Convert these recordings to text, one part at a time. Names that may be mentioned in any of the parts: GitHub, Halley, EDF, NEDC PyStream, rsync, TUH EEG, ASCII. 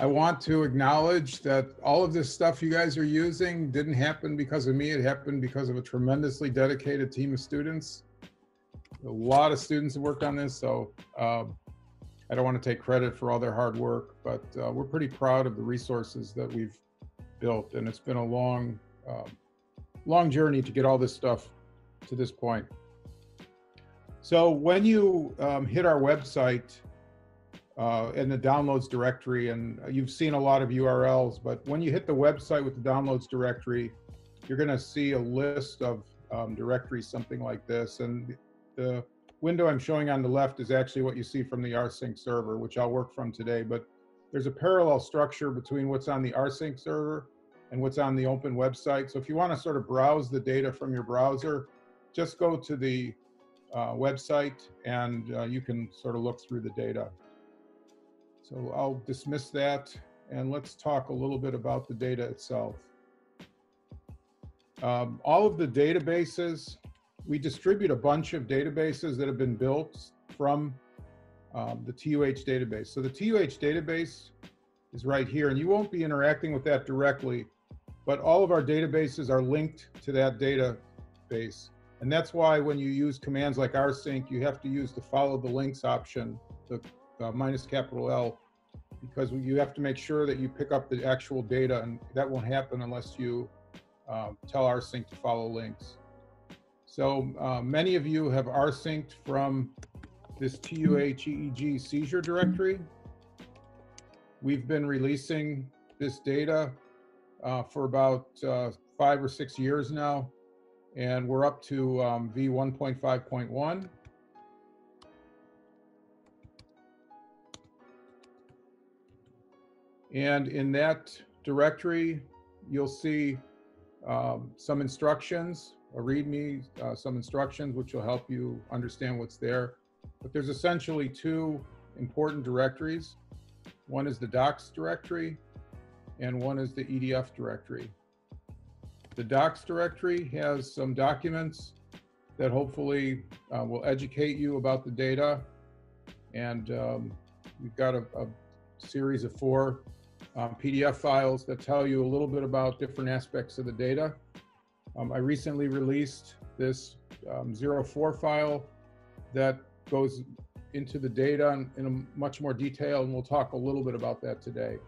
I want to acknowledge that all of this stuff you guys are using didn't happen because of me. It happened because of a tremendously dedicated team of students. A lot of students have worked on this, so I don't want to take credit for all their hard work, but we're pretty proud of the resources that we've built, and it's been a long, long journey to get all this stuff to this point. So when you hit our website in the downloads directory, and you've seen a lot of URLs, but when you hit the website with the downloads directory, you're going to see a list of directories, something like this. And the window I'm showing on the left is actually what you see from the rsync server, which I'll work from today, but there's a parallel structure between what's on the rsync server and what's on the open website. So if you want to sort of browse the data from your browser, just go to the website and you can sort of look through the data. So I'll dismiss that and let's talk a little bit about the data itself. All of the databases, we distribute a bunch of databases that have been built from the TUH database. So the TUH database is right here, and you won't be interacting with that directly, but all of our databases are linked to that database. And that's why when you use commands like rsync, you have to use the follow the links option, the -L, because you have to make sure that you pick up the actual data, and that won't happen unless you tell rsync to follow links. So many of you have rsynced from this TUH EEG seizure directory. We've been releasing this data for about 5 or 6 years now, and we're up to V1.5.1. And in that directory, you'll see some instructions, a README, some instructions which will help you understand what's there. But there's essentially two important directories. One is the docs directory and one is the EDF directory. The docs directory has some documents that hopefully will educate you about the data. And we've got a series of 4 PDF files that tell you a little bit about different aspects of the data. I recently released this 04 file that goes into the data in much more detail, and we'll talk a little bit about that today.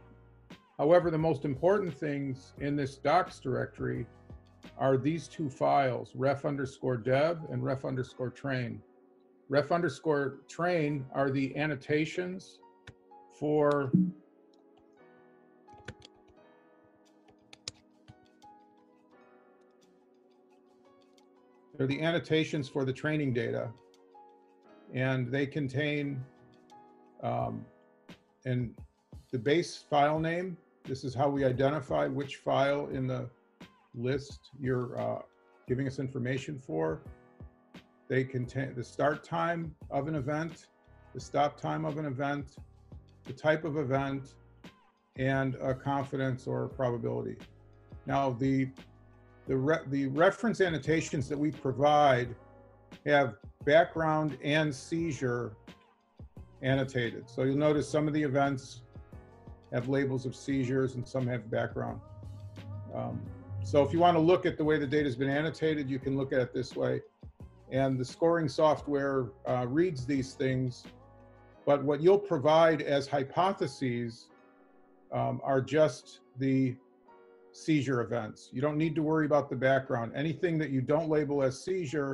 However, the most important things in this docs directory are these two files, ref_dev and ref_train. Ref_train are the annotations for the training data, and they contain and the base file name. This is how we identify which file in the list you're giving us information for. They contain the start time of an event, the stop time of an event, the type of event, and a confidence or probability. Now the reference annotations that we provide have background and seizure annotated. So you'll notice some of the events have labels of seizures and some have background. So if you want to look at the way the data has been annotated, you can look at it this way. And the scoring software reads these things, but what you'll provide as hypotheses are just the seizure events. You don't need to worry about the background. Anything that you don't label as seizure,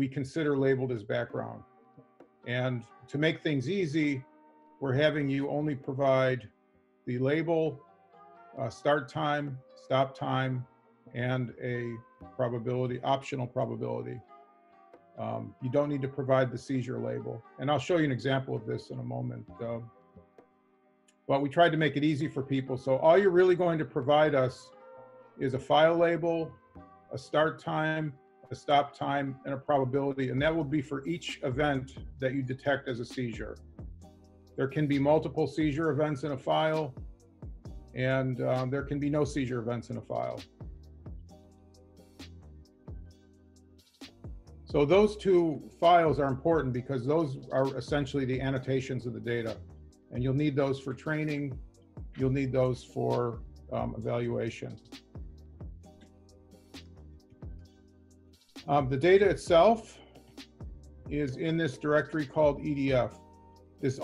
we consider labeled as background. And to make things easy, we're having you only provide the label, start time, stop time, and a probability, optional probability. You don't need to provide the seizure label. And I'll show you an example of this in a moment. But we tried to make it easy for people. So all you're really going to provide us is a file label, a start time, a stop time, and a probability. And that will be for each event that you detect as a seizure. There can be multiple seizure events in a file, and there can be no seizure events in a file. So those two files are important because those are essentially the annotations of the data. And you'll need those for training You'll need those for evaluation. The data itself is in this directory called EDF. This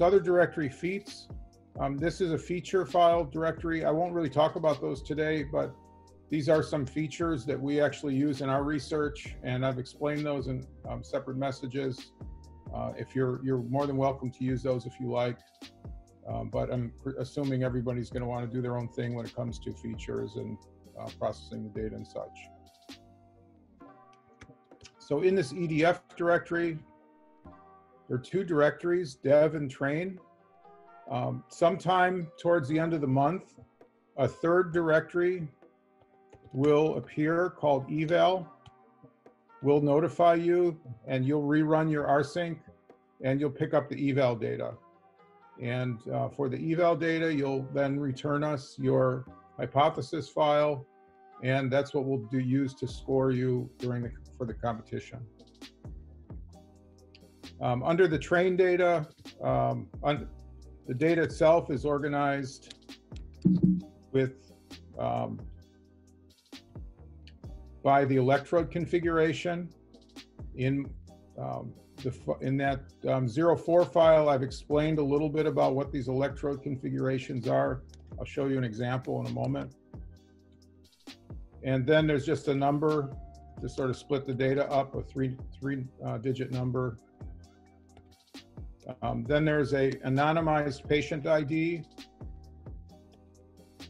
other directory, feats, this is a feature file directory. I won't really talk about those today, but these are some features that we actually use in our research, and I've explained those in separate messages. If you're more than welcome to use those if you like, but I'm assuming everybody's going to want to do their own thing when it comes to features and processing the data and such. So in this EDF directory, there are two directories, dev and train. Sometime towards the end of the month, a third directory will appear called eval. We'll notify you, and you'll rerun your rsync, and you'll pick up the eval data. And for the eval data, you'll then return us your hypothesis file, and that's what we'll use to score you for the competition. Under the train data, the data itself is organized with by the electrode configuration. In that 04 file, I've explained a little bit about what these electrode configurations are. I'll show you an example in a moment. And then there's just a number to sort of split the data up, a three-digit number. Then there's an anonymized patient ID.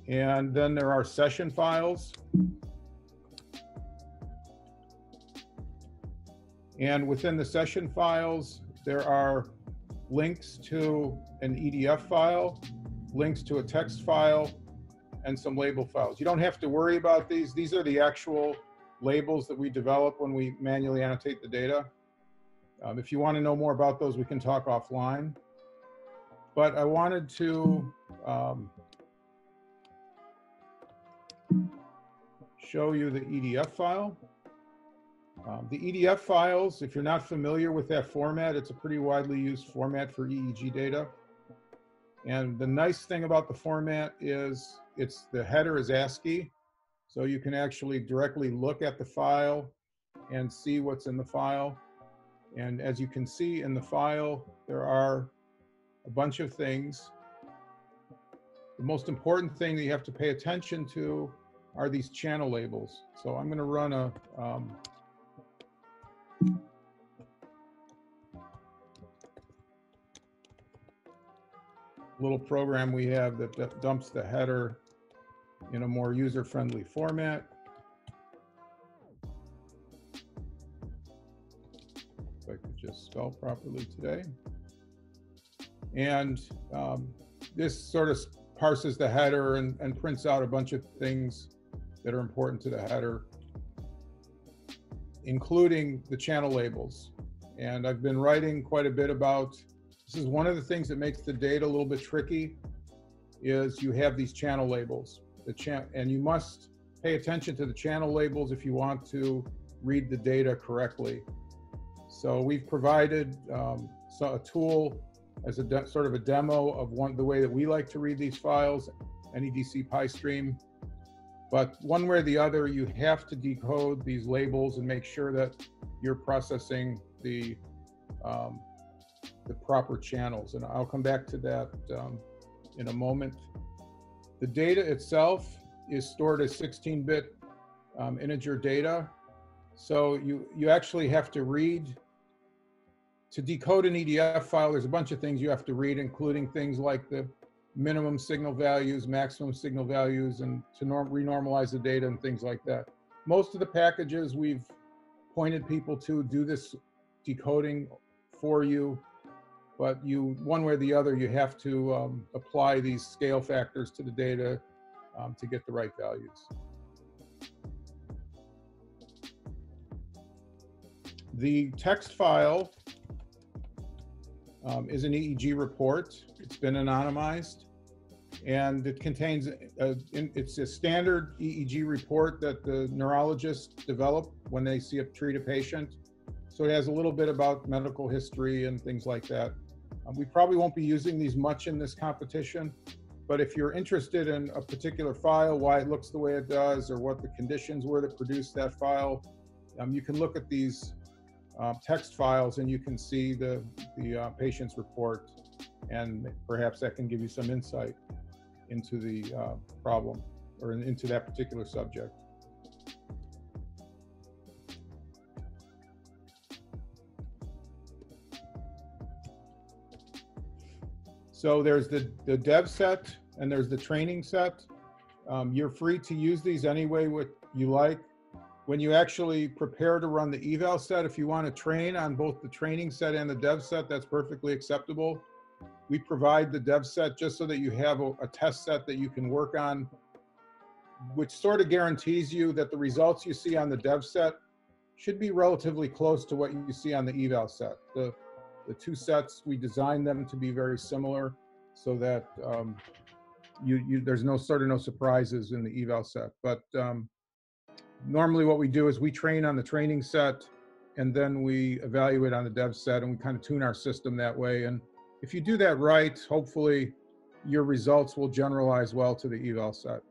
And then there are session files. And within the session files, there are links to an EDF file, links to a text file, and some label files. You don't have to worry about these. These are the actual labels that we develop when we manually annotate the data. If you want to know more about those, we can talk offline. But I wanted to show you the EDF file. The EDF files, if you're not familiar with that format, it's a pretty widely used format for EEG data. And the nice thing about the format is the header is ASCII, so you can actually directly look at the file and see what's in the file. And as you can see in the file, there are a bunch of things. The most important thing that you have to pay attention to are these channel labels. So I'm going to run a little program we have that dumps the header in a more user-friendly format. If I could just spell properly today. And this sort of parses the header and prints out a bunch of things that are important to the header, including the channel labels. And I've been writing quite a bit about, this is one of the things that makes the data a little bit tricky, is you have these channel labels. And you must pay attention to the channel labels if you want to read the data correctly. So we've provided a tool as a sort of a demo of the way that we like to read these files, NEDC PyStream. But one way or the other, you have to decode these labels and make sure that you're processing the proper channels. And I'll come back to that in a moment. The data itself is stored as 16-bit integer data. So you actually have to read, to decode an EDF file, there's a bunch of things you have to read, including things like the minimum signal values, maximum signal values, and to renormalize the data and things like that. Most of the packages we've pointed people to do this decoding for you, but one way or the other, you have to apply these scale factors to the data to get the right values. The text file is an EEG report. It's been anonymized, and it contains, it's a standard EEG report that the neurologists develop when they treat a patient. So it has a little bit about medical history and things like that. We probably won't be using these much in this competition, But if you're interested in a particular file, why it looks the way it does, or what the conditions were that produced that file, you can look at these text files and you can see the patient's report, and perhaps that can give you some insight into the problem or into that particular subject. So there's the dev set and there's the training set. You're free to use these any way what you like. When you actually prepare to run the eval set, if you want to train on both the training set and the dev set, that's perfectly acceptable. We provide the dev set just so that you have a test set that you can work on, which sort of guarantees you that the results you see on the dev set should be relatively close to what you see on the eval set. The two sets, we designed them to be very similar so that there's no surprises in the eval set. But normally what we do is we train on the training set and then we evaluate on the dev set, and we kind of tune our system that way. And if you do that right, hopefully your results will generalize well to the eval set.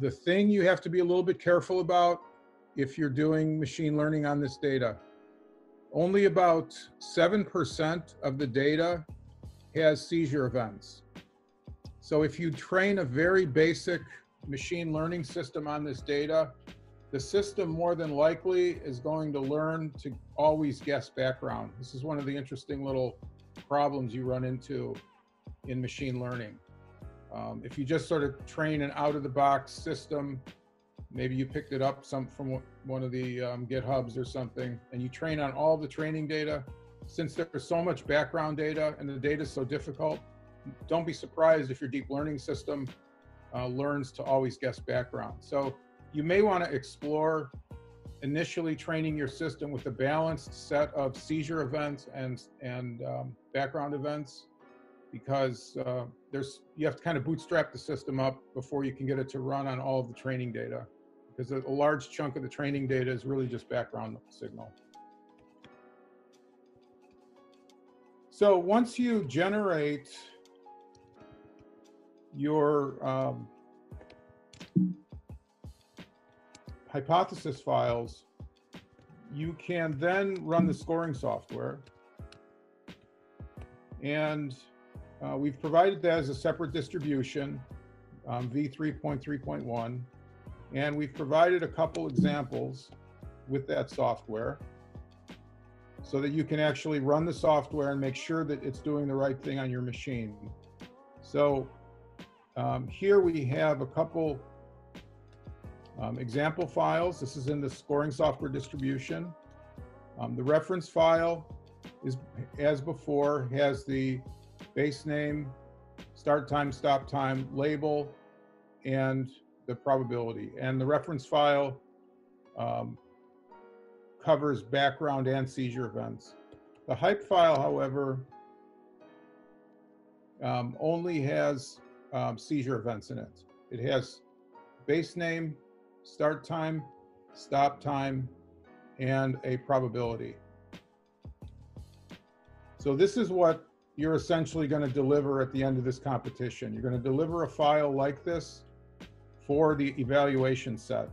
The thing you have to be a little bit careful about if you're doing machine learning on this data, only about 7% of the data has seizure events. So if you train a very basic machine learning system on this data, the system more than likely is going to learn to always guess background. This is one of the interesting little problems you run into in machine learning. If you just sort of train an out-of-the-box system, maybe you picked it up from one of the GitHubs or something, and you train on all the training data. Since there's so much background data and the data is so difficult, don't be surprised if your deep learning system learns to always guess background. So you may want to explore initially training your system with a balanced set of seizure events and background events, because you have to kind of bootstrap the system up before you can get it to run on all of the training data, because a large chunk of the training data is really just background signal. So once you generate your hypothesis files, you can then run the scoring software. And we've provided that as a separate distribution, v3.3.1. And we've provided a couple examples with that software so that you can actually run the software and make sure that it's doing the right thing on your machine. So here we have a couple example files. This is in the scoring software distribution. The reference file is, as before, has the base name, start time, stop time, label, and the probability. And the reference file covers background and seizure events. The hype file, however, only has seizure events in it. It has base name, start time, stop time, and a probability. So this is what you're essentially going to deliver at the end of this competition. You're going to deliver a file like this for the evaluation set.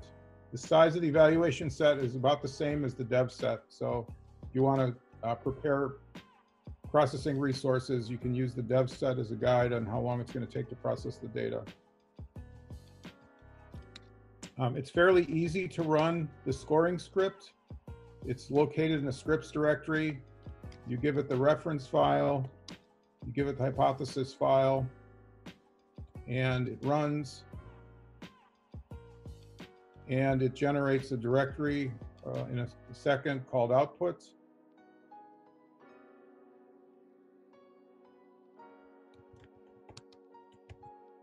The size of the evaluation set is about the same as the dev set. So if you want to prepare processing resources, you can use the dev set as a guide on how long it's going to take to process the data. It's fairly easy to run the scoring script. It's located in the scripts directory. You give it the reference file, you give it the hypothesis file, and it runs, and it generates a directory in a second called outputs.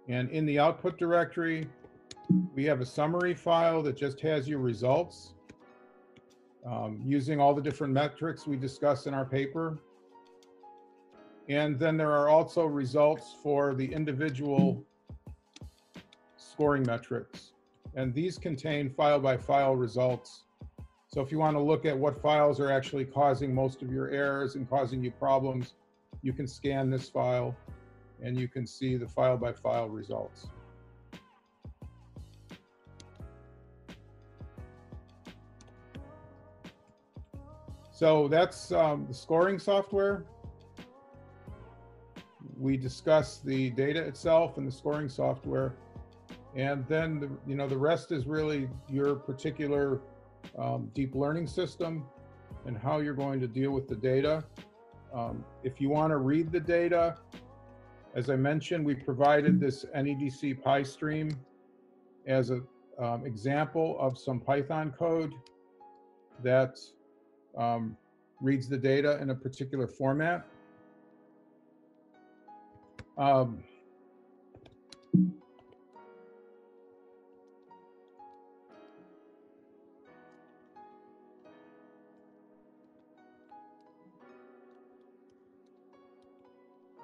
And in the output directory, we have a summary file that just has your results, using all the different metrics we discuss in our paper. And then there are also results for the individual scoring metrics. And these contain file-by-file results. So if you want to look at what files are actually causing most of your errors and causing you problems, you can scan this file. and you can see the file by file results. So that's the scoring software. We discussed the data itself and the scoring software, and then the rest is really your particular deep learning system and how you're going to deal with the data. If you want to read the data, as I mentioned, we provided this NEDC PyStream as an example of some Python code that reads the data in a particular format.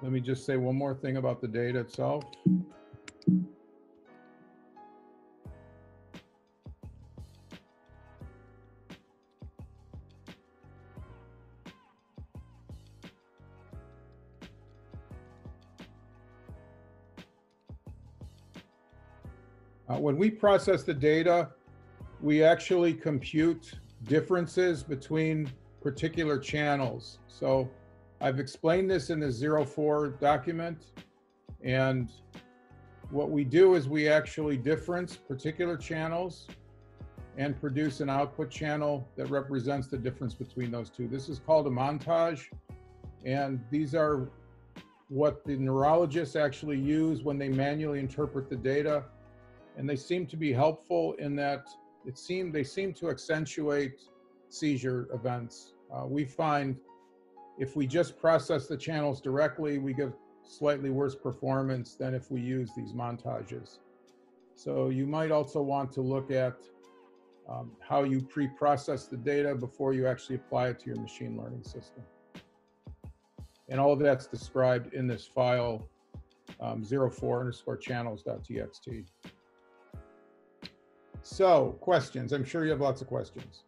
Let me just say one more thing about the data itself. When we process the data, we actually compute differences between particular channels. So I've explained this in the 04 document, and what we do is we actually difference particular channels and produce an output channel that represents the difference between those two. This is called a montage, and these are what the neurologists actually use when they manually interpret the data. And they seem to be helpful in that they seem to accentuate seizure events. We find if we just process the channels directly, we get slightly worse performance than if we use these montages. So you might also want to look at how you pre-process the data before you actually apply it to your machine learning system. And all of that's described in this file, 04_channels.txt. So questions, I'm sure you have lots of questions.